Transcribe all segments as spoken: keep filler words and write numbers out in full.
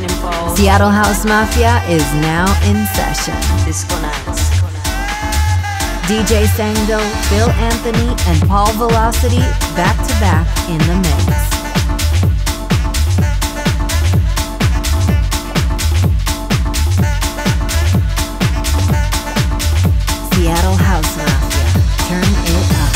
been involved. Seattle House Mafia is now in session. Disco nights. D J Sang-Do, Phil Anthony, and Paul Velocity back to back in the mix. Seattle House Mafia, turn it up.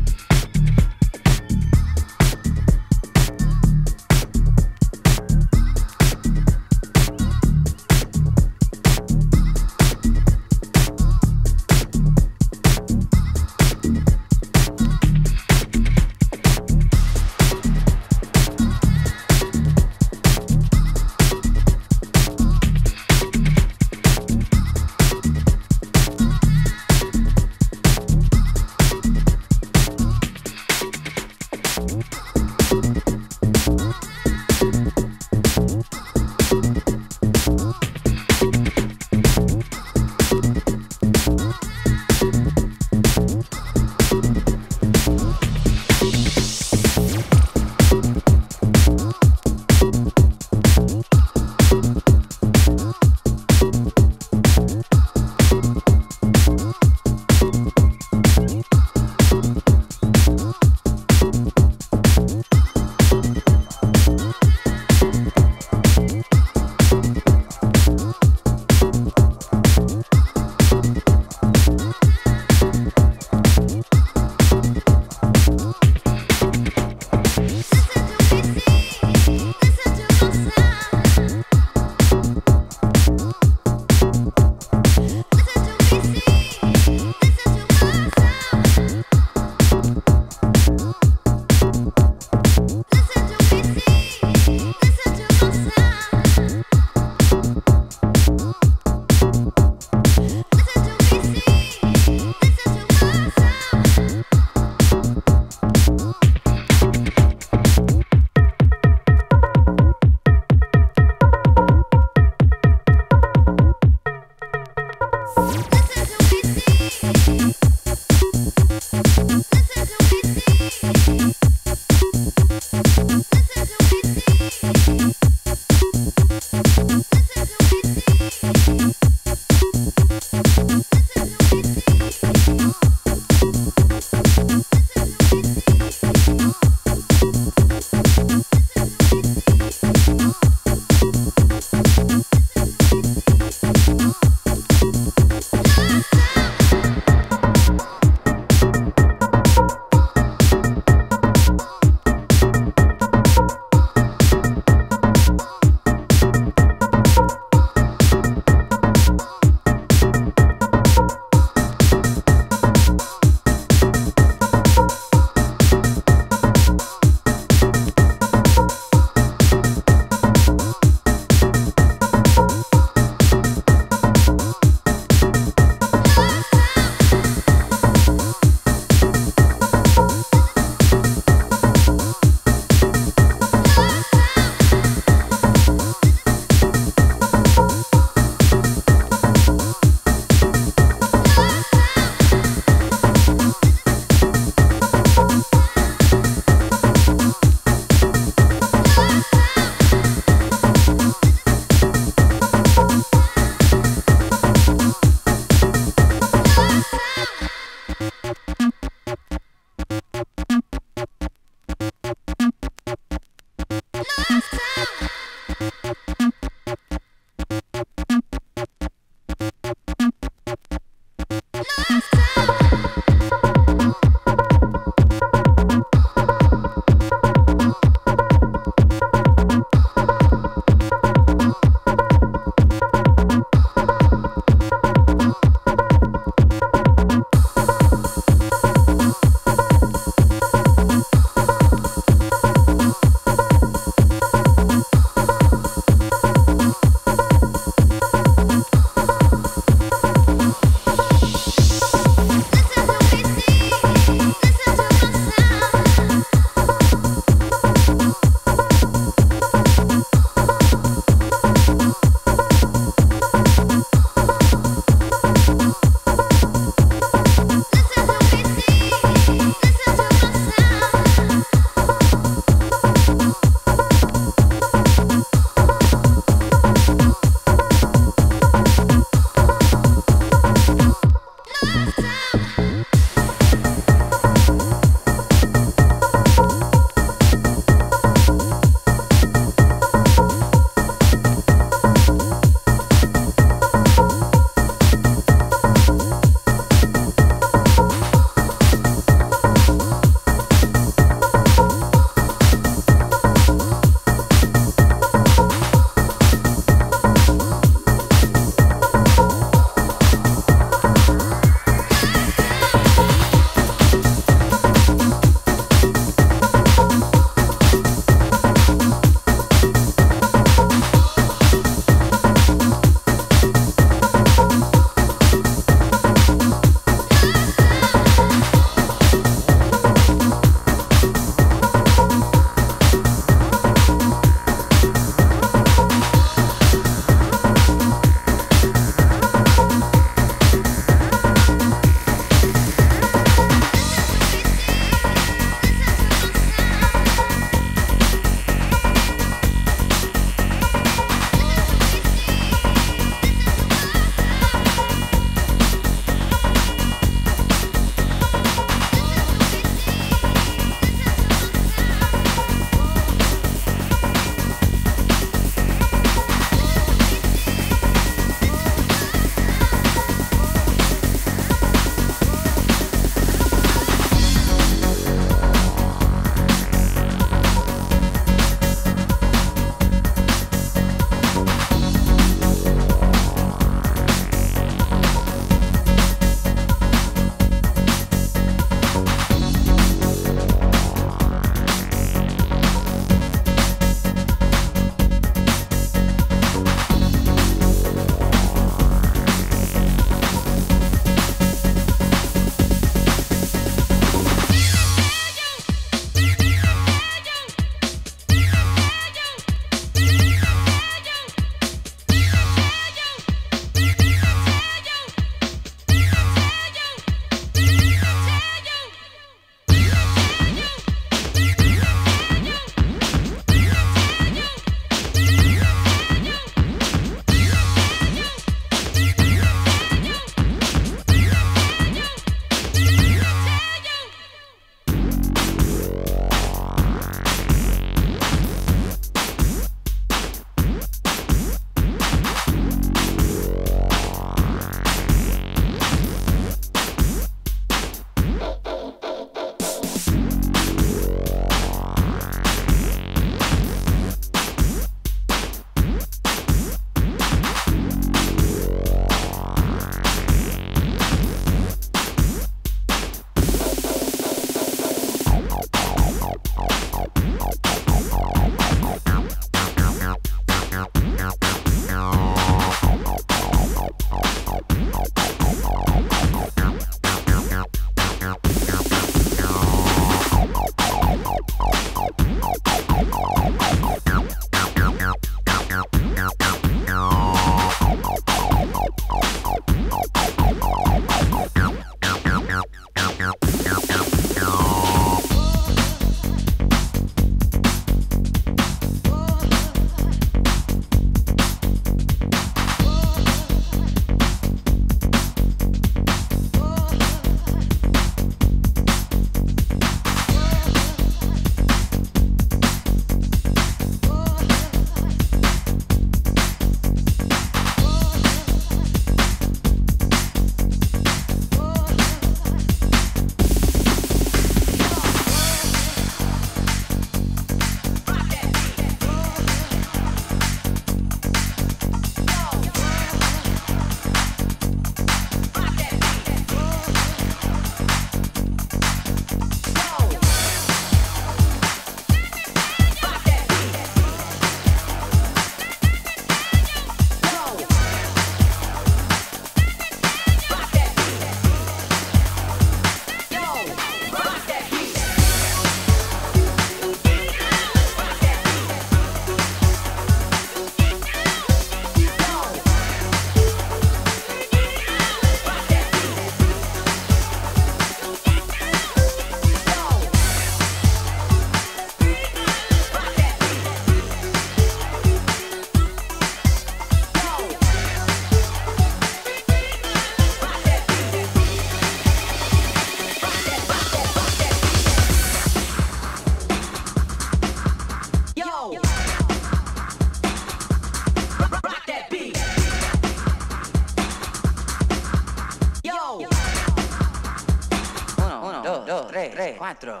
cuatro.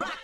Rock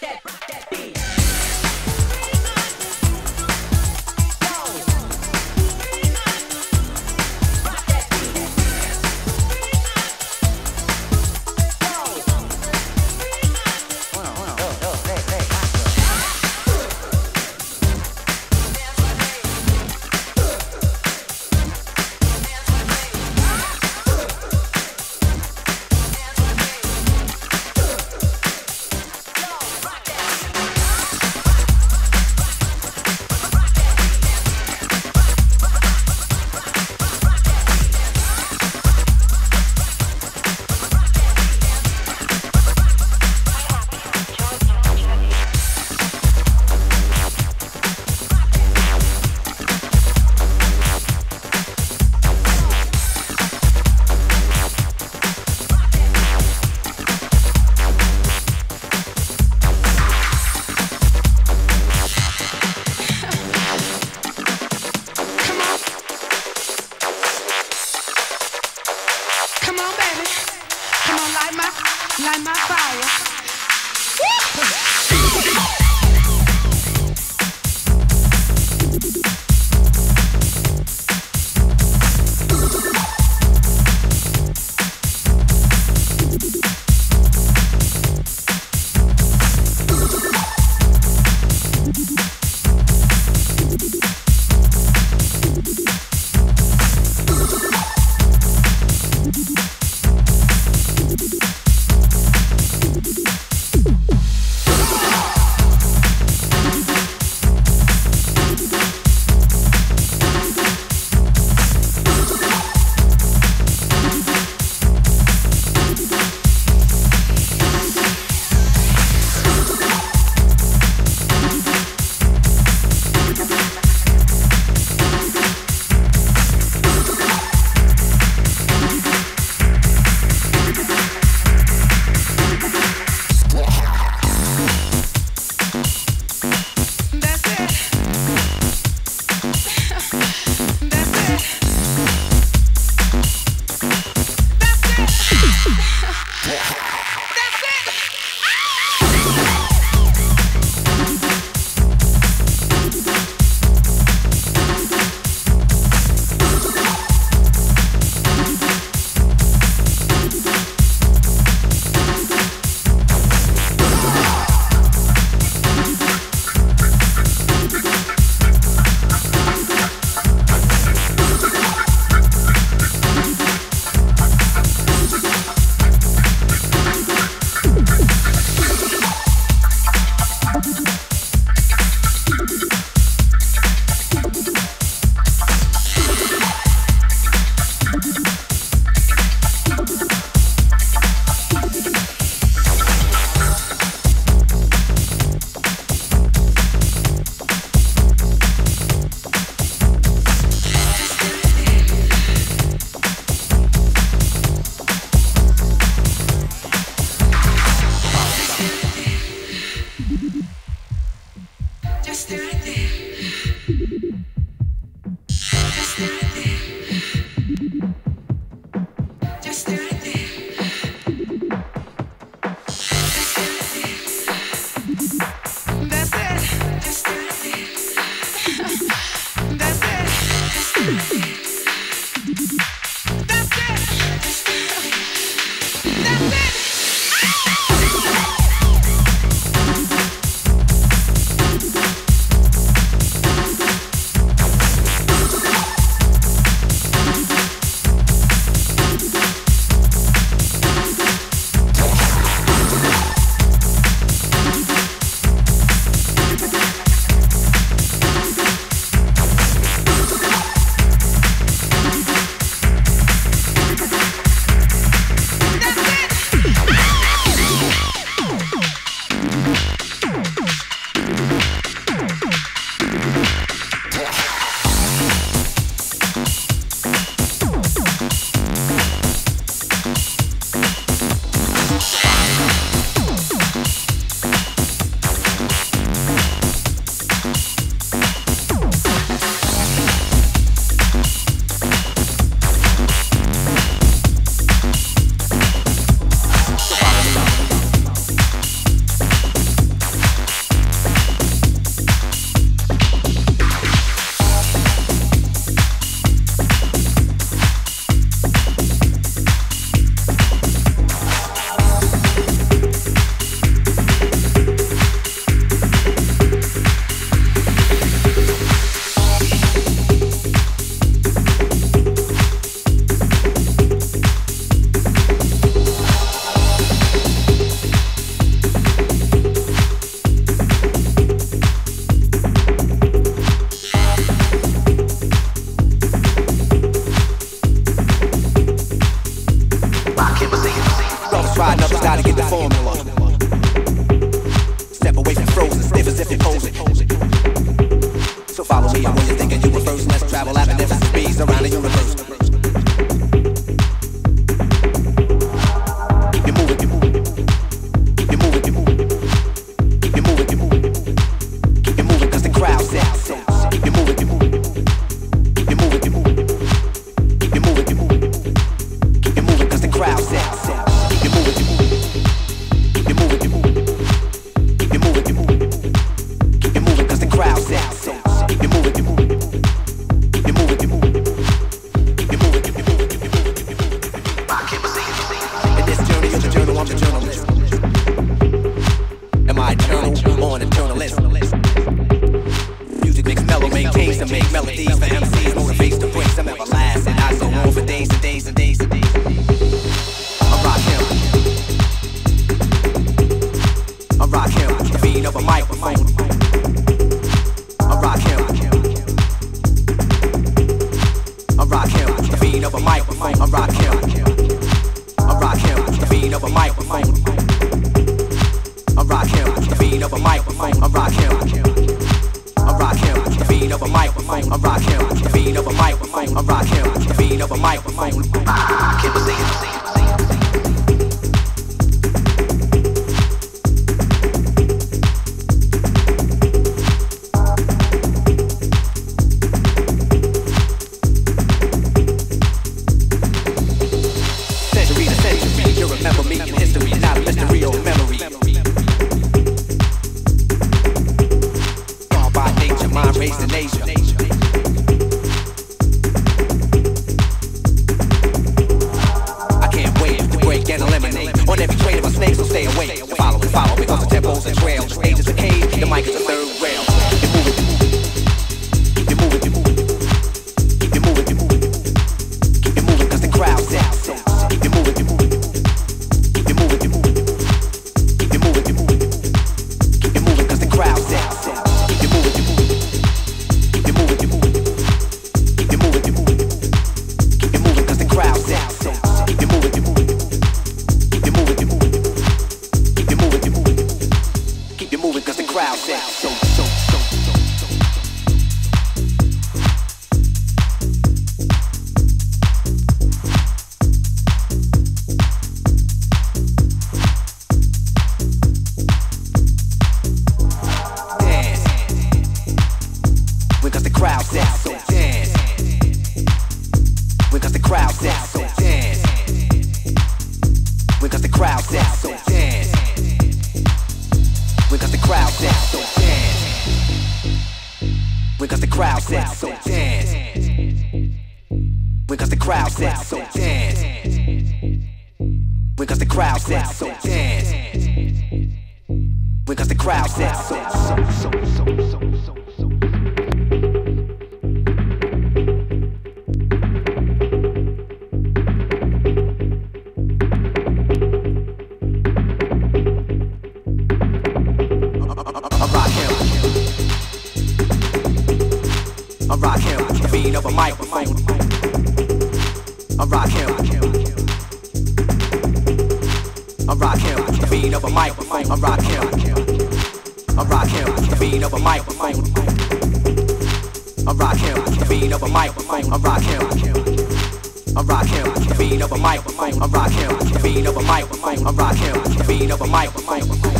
that, rock that. Because the crowd said so dance. crowd said so dance. Because the crowd said so dance. Because the crowd said so so so so so so. I rock him. I rock him. The beat of a microphone. I rock him. I rock him, the beat of a microphone. I rock him, I rock him, the beat of a microphone. I rock him, the beat of a microphone. I rock him, I rock him, the beat of a microphone. I rock him, the beat of a microphone. I rock him, the beat of a microphone.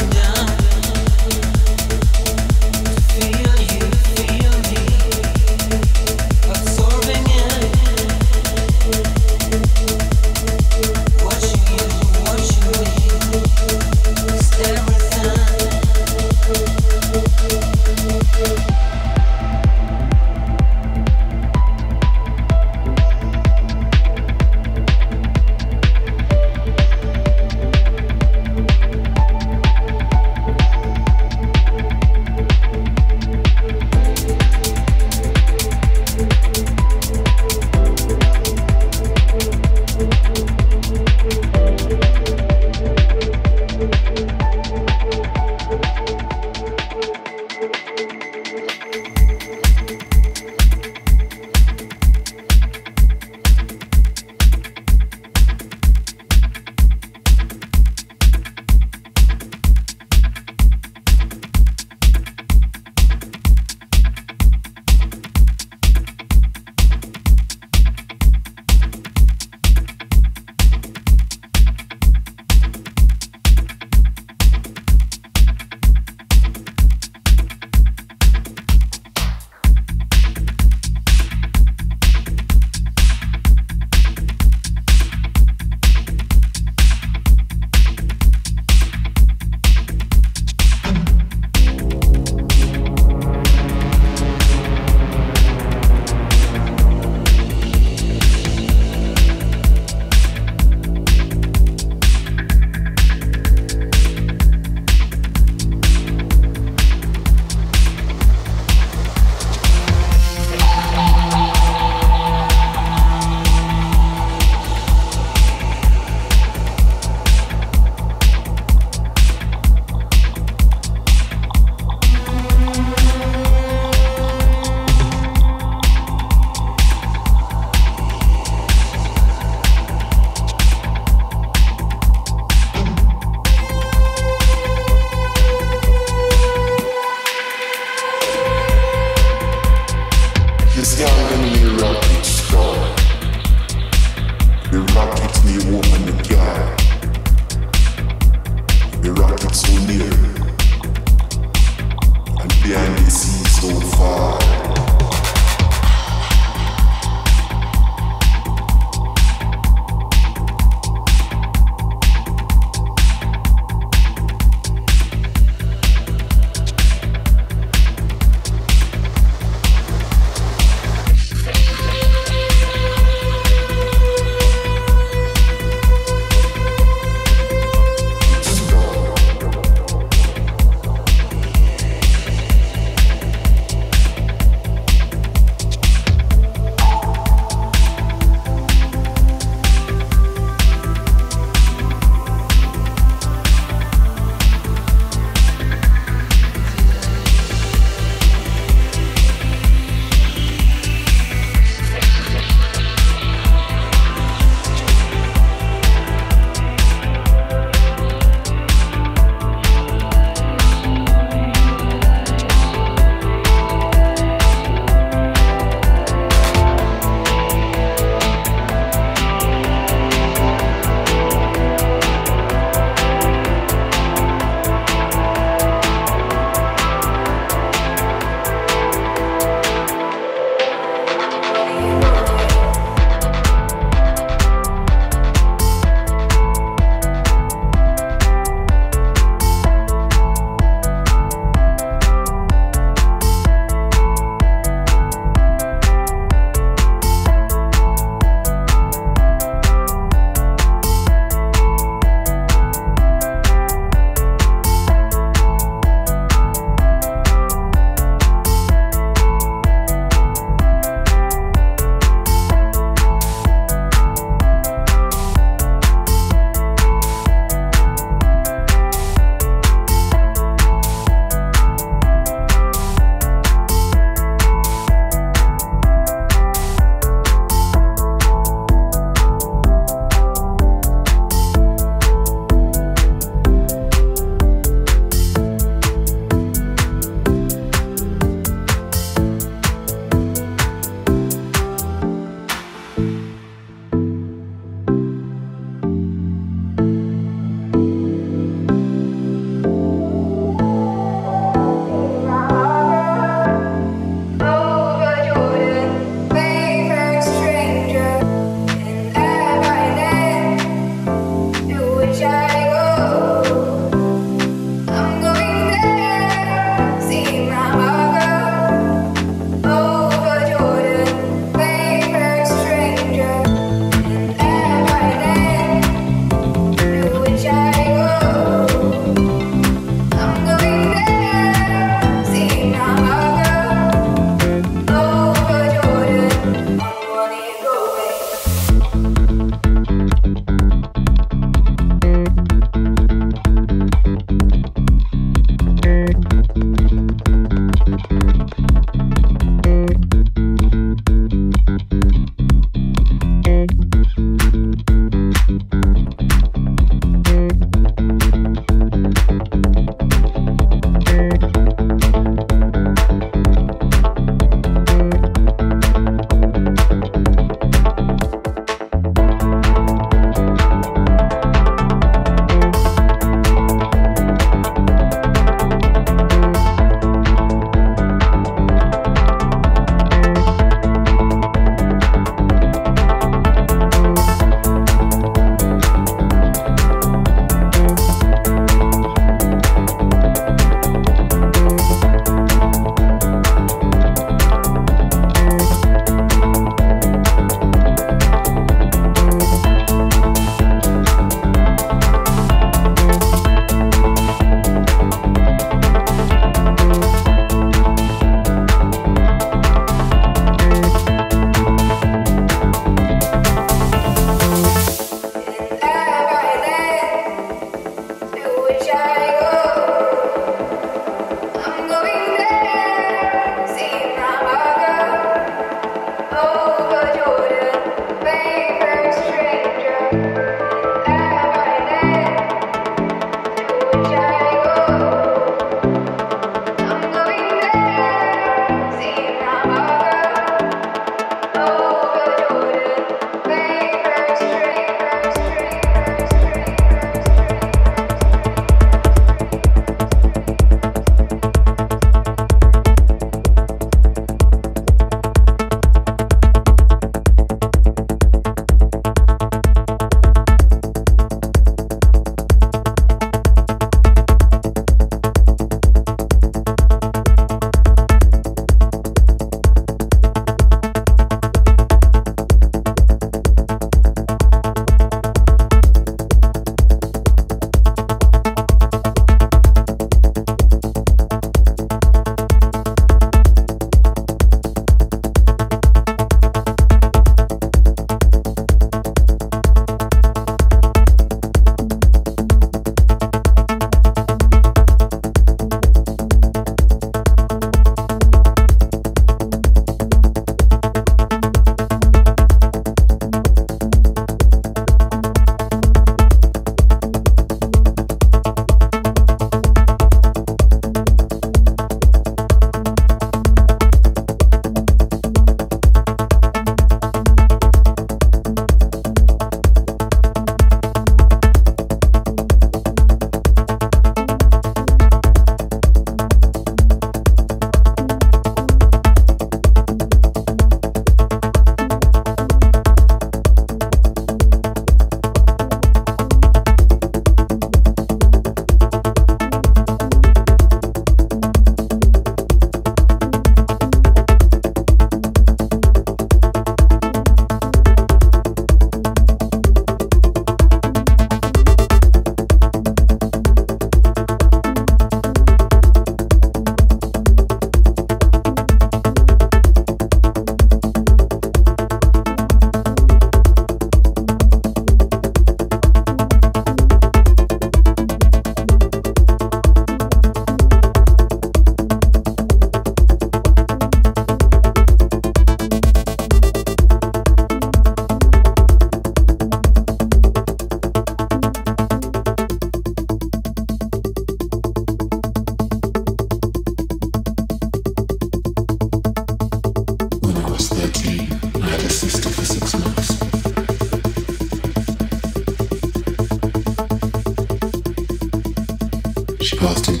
lost in